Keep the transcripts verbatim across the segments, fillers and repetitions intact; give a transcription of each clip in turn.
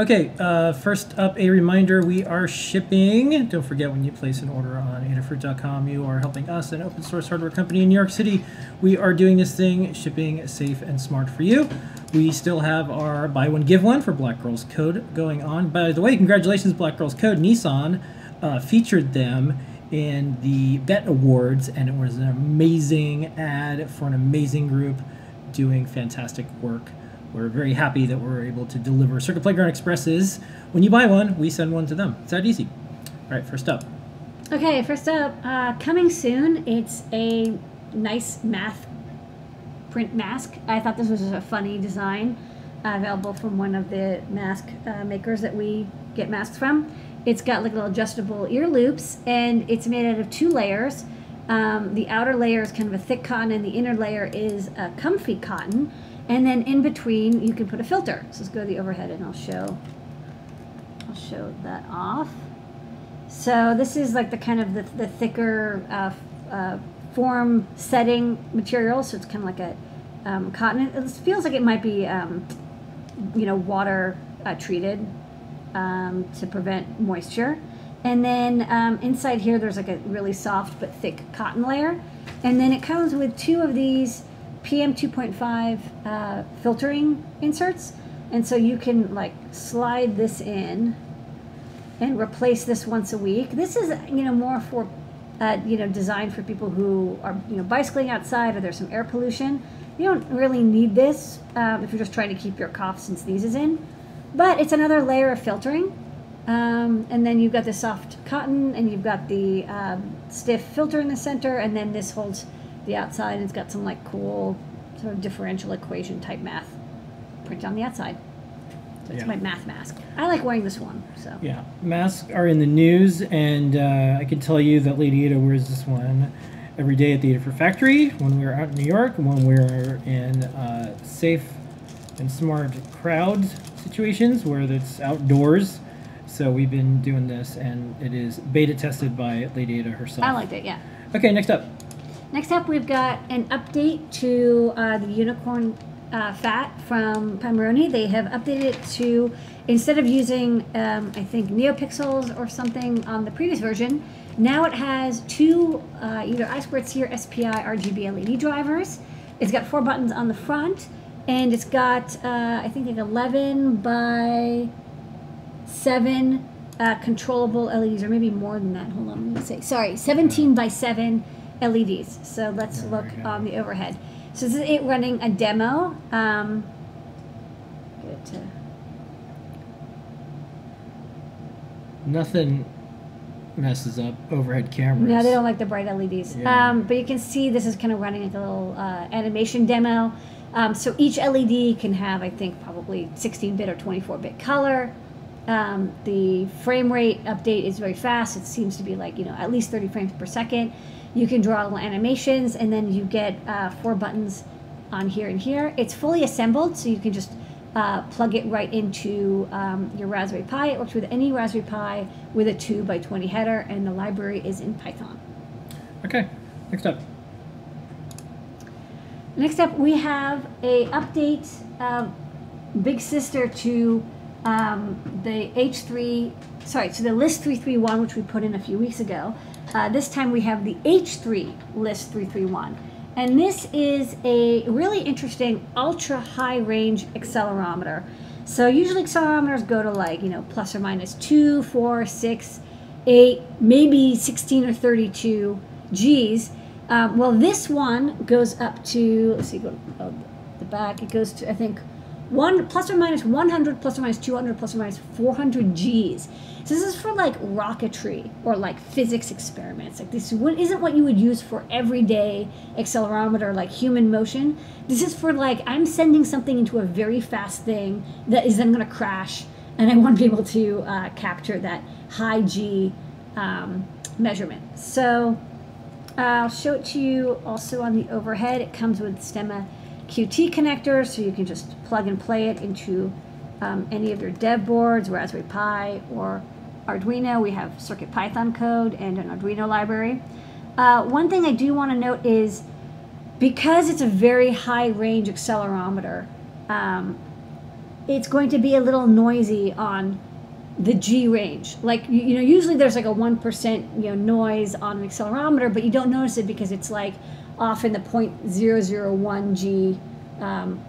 Okay, uh, first up, a reminder, we are shipping. Don't forget, when you place an order on Adafruit dot com, you are helping us, an open source hardware company in New York City. We are doing this thing, shipping safe and smart for you. We still have our buy one, give one for Black Girls Code going on. By the way, congratulations, Black Girls Code. Nissan uh, featured them in the B E T Awards, and it was an amazing ad for an amazing group doing fantastic work. We're very happy that we're able to deliver Circuit Playground Expresses. When you buy one, we send one to them. It's that easy. All right, first up. Okay, first up, uh, coming soon, it's a nice math print mask. I thought this was a funny design, uh, available from one of the mask uh, makers that we get masks from. It's got like little adjustable ear loops, and it's made out of two layers. Um, the outer layer is kind of a thick cotton, and the inner layer is a comfy cotton. And then in between, you can put a filter. So let's go to the overhead, and I'll show, I'll show that off. So this is like the kind of the, the thicker uh, uh, form setting material. So it's kind of like a um, cotton. It feels like it might be, um, you know, water uh, treated um, to prevent moisture. And then um, inside here, there's like a really soft but thick cotton layer. And then it comes with two of these P M two point five uh, filtering inserts, and so you can like slide this in and replace this once a week. This is, you know, more for uh, you know, designed for people who are, you know, bicycling outside, or there's some air pollution. You don't really need this um, if you're just trying to keep your coughs and sneezes in, but it's another layer of filtering. Um, and then you've got the soft cotton, and you've got the um, stiff filter in the center, and then this holds the outside, and it's got some like cool sort of differential equation type math print on the outside. So it's yeah. my math mask. I like wearing this one. So yeah, masks are in the news, and uh, I can tell you that Lady Ada wears this one every day at the Ada for Factory when we were out in New York, when we were in uh, safe and smart crowd situations where that's outdoors. So we've been doing this, and it is beta tested by Lady Ada herself. I liked it. Yeah. Okay, next up. Next up, we've got an update to uh, the unicorn uh, fat from Pimoroni. They have updated it to, instead of using, um, I think, NeoPixels or something on the previous version, now it has two uh, either I two C or S P I R G B L E D drivers. It's got four buttons on the front, and it's got, uh, I think, like eleven by seven uh, controllable L E Ds, or maybe more than that. Hold on, let me see. Sorry, seventeen by seven. L E Ds. So let's look on the overhead. So this is it running a demo. Um, get it to... Nothing messes up overhead cameras. No, they don't like the bright L E Ds. Yeah. Um, but you can see this is kind of running like a little uh, animation demo. Um, so each L E D can have, I think, probably sixteen bit or twenty-four bit color. Um, the frame rate update is very fast. It seems to be like, you know, at least thirty frames per second. You can draw little animations, and then you get uh, four buttons on here and here. It's fully assembled, so you can just uh, plug it right into um, your Raspberry Pi. It works with any Raspberry Pi with a two by twenty header, and the library is in Python. Okay, next up. Next up, we have a update, uh, big sister to um, the H three, sorry, to the L I S three thirty-one, which we put in a few weeks ago. Uh, this time we have the H three L I S three thirty-one, and this is a really interesting ultra high range accelerometer. So usually accelerometers go to like, you know, plus or minus two, four, six, eight, maybe sixteen or thirty-two Gs. Um, well, this one goes up to, let's see, go to the back. It goes to, I think, one plus or minus one hundred, plus or minus two hundred, plus or minus four hundred Gs. So this is for like rocketry or like physics experiments. Like this isn't what you would use for everyday accelerometer, like human motion. This is for like, I'm sending something into a very fast thing that is then going to crash, and I want to be able to uh, capture that high G um, measurement. So uh, I'll show it to you also on the overhead. It comes with STEMMA Q T connector, so you can just plug and play it into um, any of your dev boards, Raspberry Pi or Arduino. We have CircuitPython code and an Arduino library. Uh, one thing I do want to note is, because it's a very high range accelerometer, um, it's going to be a little noisy on the G range. Like, you know, usually there's like a one percent, you know, noise on an accelerometer, but you don't notice it because it's like off in the zero point zero zero one G um,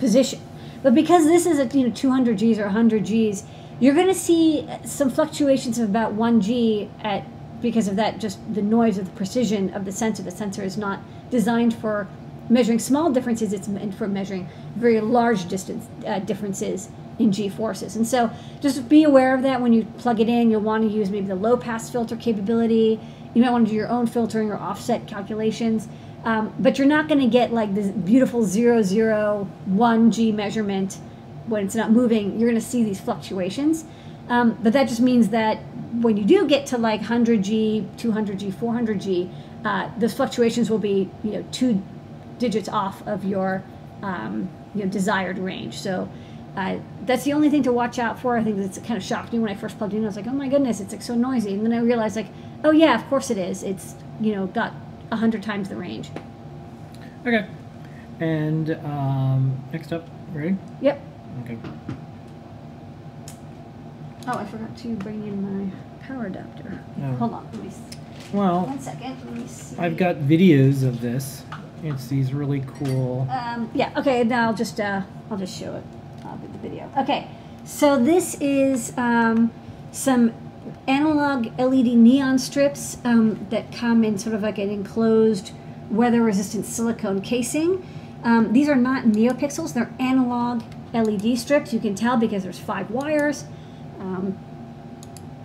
position. But because this is at, you know, two hundred Gs or one hundred Gs, you're going to see some fluctuations of about one G at, because of that, just the noise of the precision of the sensor. The sensor is not designed for measuring small differences, it's meant for measuring very large distance uh, differences in G-forces. And so just be aware of that when you plug it in. You'll want to use maybe the low-pass filter capability. You might want to do your own filtering or offset calculations. Um, but you're not going to get like this beautiful zero zero one G measurement when it's not moving. You're going to see these fluctuations. Um, but that just means that when you do get to like one hundred G, two hundred G, four hundred G, uh, those fluctuations will be, you know, two digits off of your um, you know, desired range. So uh, that's the only thing to watch out for. I think that's kind of shocked me when I first plugged in. I was like, oh my goodness, it's like so noisy. And then I realized like, oh yeah, of course it is. It's, you know, got one hundred times the range. Okay. And um, next up, ready? Yep. Okay. Oh, I forgot to bring in my power adapter. No. Hold on, let me see. Well, one second, let me see. I've got videos of this. It's these really cool. Um, yeah. Okay. Now I'll just uh, I'll just show it uh, with the video. Okay. So this is um, some analog L E D neon strips um, that come in sort of like an enclosed weather-resistant silicone casing. Um, these are not NeoPixels. They're analog L E D strips. You can tell because there's five wires. Um,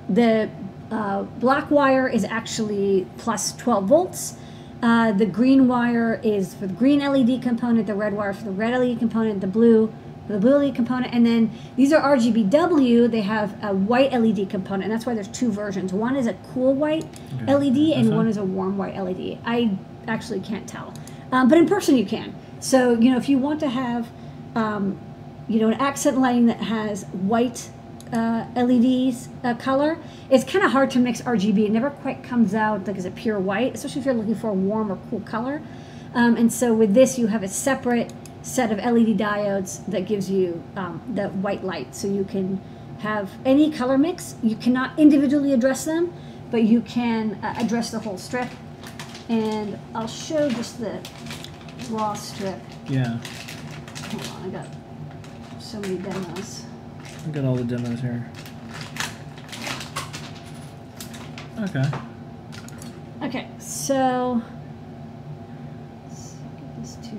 the uh, black wire is actually plus twelve volts. Uh, the green wire is for the green L E D component, the red wire for the red L E D component, the blue for the blue L E D component, and then these are R G B W. They have a white L E D component, and that's why there's two versions. One is a cool white okay. L E D, and one is a warm white L E D. I actually can't tell, um, but in person you can. So, you know, if you want to have, um, you know, an accent lighting that has white uh, L E Ds uh, color, it's kind of hard to mix R G B. It never quite comes out like as a pure white, especially if you're looking for a warm or cool color. Um, and so with this, you have a separate set of L E D diodes that gives you um, the white light. So you can have any color mix. You cannot individually address them, but you can uh, address the whole strip. And I'll show just the raw strip. Yeah. Hold on, I got so many demos. I've got all the demos here. Okay. Okay, so let's get this to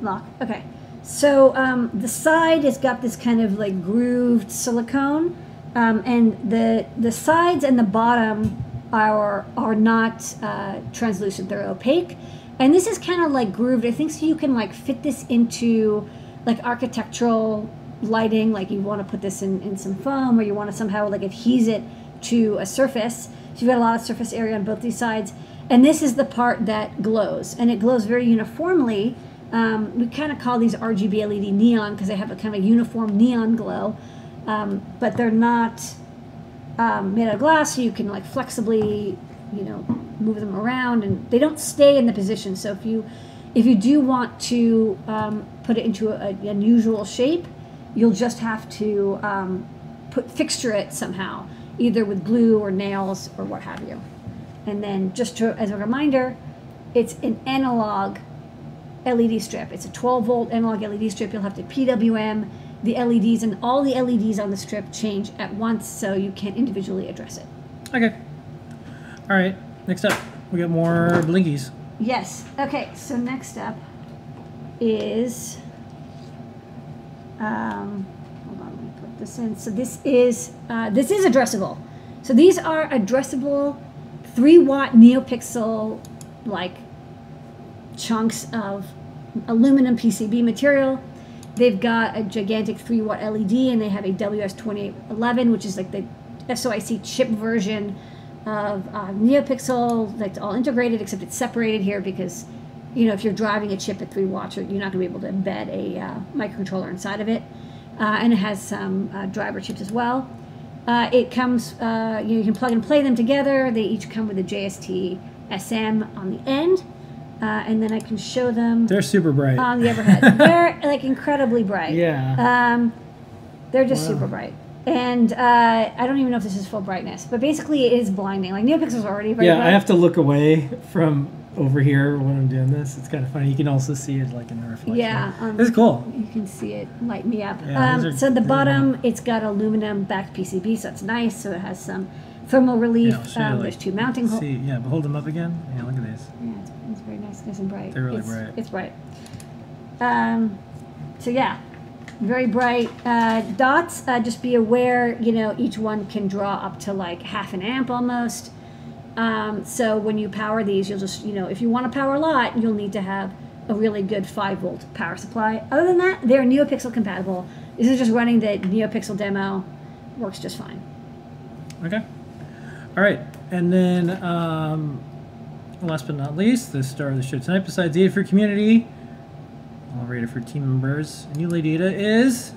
lock. Okay, so um, the side has got this kind of like grooved silicone, um, and the the sides and the bottom are are not uh, translucent; they're opaque. And this is kind of like grooved, I think, so you can like fit this into like architectural lighting, like you want to put this in, in some foam, or you want to somehow like adhese it to a surface. So you've got a lot of surface area on both these sides. And this is the part that glows, and it glows very uniformly. Um, we kind of call these R G B L E D neon because they have a kind of a uniform neon glow, um, but they're not um, made out of glass, so you can like flexibly, you know, move them around, and they don't stay in the position. So if you if you do want to um, put it into a, an unusual shape, you'll just have to um, put fixture it somehow, either with glue or nails or what have you. And then just to, as a reminder, it's an analog L E D strip. It's a twelve volt analog L E D strip. You'll have to P W M the L E Ds, and all the L E Ds on the strip change at once, so you can't individually address it. Okay. All right. Next up, we got more blinkies. Yes. Okay, so next up is, um, hold on, let me put this in. So this is, uh, this is addressable. So these are addressable three watt NeoPixel-like chunks of aluminum P C B material. They've got a gigantic three watt L E D, and they have a W S twenty-eight eleven, which is like the S O I C chip version of uh, NeoPixel, that's all integrated, except it's separated here because, you know, if you're driving a chip at three watts, you're not going to be able to embed a uh, microcontroller inside of it. Uh, and it has some uh, driver chips as well. Uh, it comes, uh, you know, you can plug and play them together. They each come with a J S T S M on the end. Uh, and then I can show them. They're super bright. On the overhead. They're like incredibly bright. Yeah. Um, they're just wow. super bright. And uh, I don't even know if this is full brightness, but basically it is blinding. Like NeoPixel's already very yeah, bright. Yeah, I have to look away from over here when I'm doing this. It's kind of funny. You can also see it like in the reflection. Yeah. Um, this is cool. You can see it light me up. Yeah, um, so the bottom, nice. It's got aluminum backed P C B, so it's nice. So it has some thermal relief. Yeah, um, like, there's two mounting holes. Yeah, but hold them up again. Yeah, look at these. Yeah, it's, it's very nice, nice and bright. They're really it's, bright. It's bright. Um, so yeah. Very bright uh, dots. Uh, just be aware, you know, each one can draw up to like half an amp almost. Um, so when you power these, you'll just, you know, if you want to power a lot, you'll need to have a really good five volt power supply. Other than that, they're NeoPixel compatible. This is just running the NeoPixel demo. Works just fine. Okay. All right. And then um, last but not least, the star of the show tonight, besides the Adafruit community, I'll rate it for team members. And you, Lady Ada, is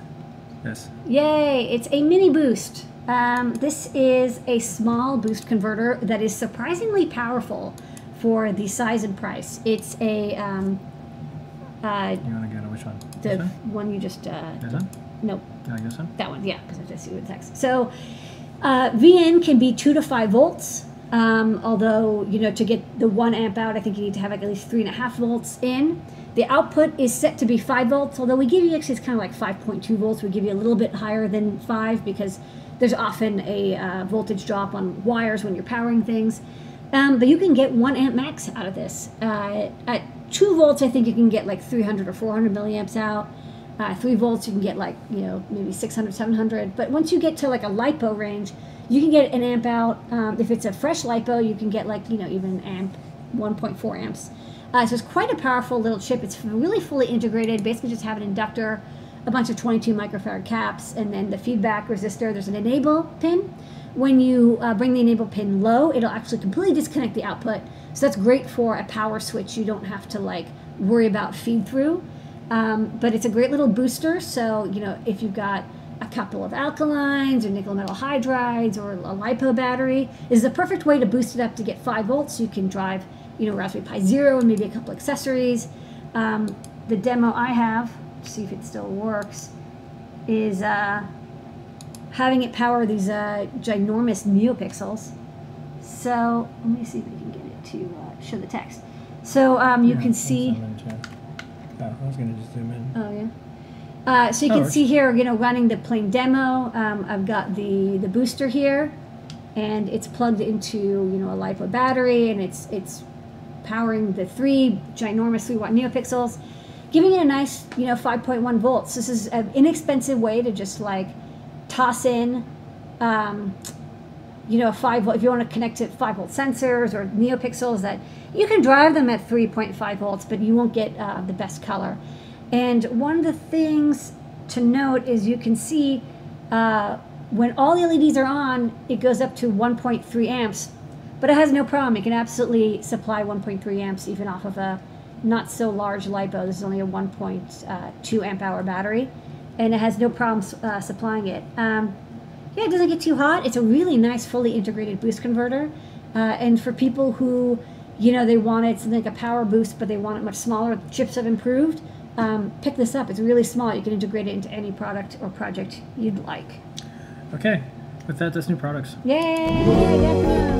this. Yay! It's a mini boost. Um, this is a small boost converter that is surprisingly powerful for the size and price. It's a. Um, uh, you want to go to which one? The this one? one you just. Uh, this one? Nope. Can I guess one? That one, yeah, because I just see what text. So, uh, V N can be two to five volts. Um, although, you know, to get the one amp out, I think you need to have like at least three and a half volts in. The output is set to be five volts, although we give you actually it's kind of like five point two volts. We give you a little bit higher than five because there's often a uh, voltage drop on wires when you're powering things. Um, but you can get one amp max out of this. Uh, at two volts, I think you can get like three hundred or four hundred milliamps out. Uh, three volts, you can get like, you know, maybe six hundred, seven hundred. But once you get to like a LiPo range, you can get an amp out. Um, if it's a fresh LiPo, you can get like, you know, even an amp, one point four amps. Uh, so it's quite a powerful little chip. It's really fully integrated. Basically just have an inductor, a bunch of twenty-two microfarad caps, and then the feedback resistor. There's an enable pin. When you uh, bring the enable pin low, it'll actually completely disconnect the output. So that's great for a power switch. You don't have to like worry about feed through. Um, but it's a great little booster. So, you know, if you've got a couple of alkalines or nickel metal hydrides or a LiPo battery, is the perfect way to boost it up to get five volts. You can drive, you know, Raspberry Pi Zero and maybe a couple accessories. Um, the demo I have, see if it still works, is uh, having it power these uh, ginormous NeoPixels. So let me see if we can get it to uh, show the text. So um, you yeah, can see. Oh, I was going to just zoom in. Oh yeah. Uh, so you can see here, you know, running the plain demo. Um, I've got the the booster here, and it's plugged into, you know, a LiPo battery, and it's it's powering the three ginormous three watt NeoPixels, giving it a nice, you know, five point one volts. This is an inexpensive way to just like toss in, um, you know, a five volt if you want to connect to five volt sensors or NeoPixels that you can drive them at three point five volts, but you won't get uh, the best color. And one of the things to note is you can see uh, when all the L E Ds are on, it goes up to one point three amps, but it has no problem. It can absolutely supply one point three amps even off of a not so large LiPo. This is only a one point two amp hour battery, and it has no problems uh, supplying it. Um, yeah, it doesn't get too hot. It's a really nice fully integrated boost converter. Uh, and for people who, you know, they wanted something like a power boost, but they want it much smaller, the chips have improved. Um, pick this up. It's really small. You can integrate it into any product or project you'd like. Okay. With that, that's new products. Yay!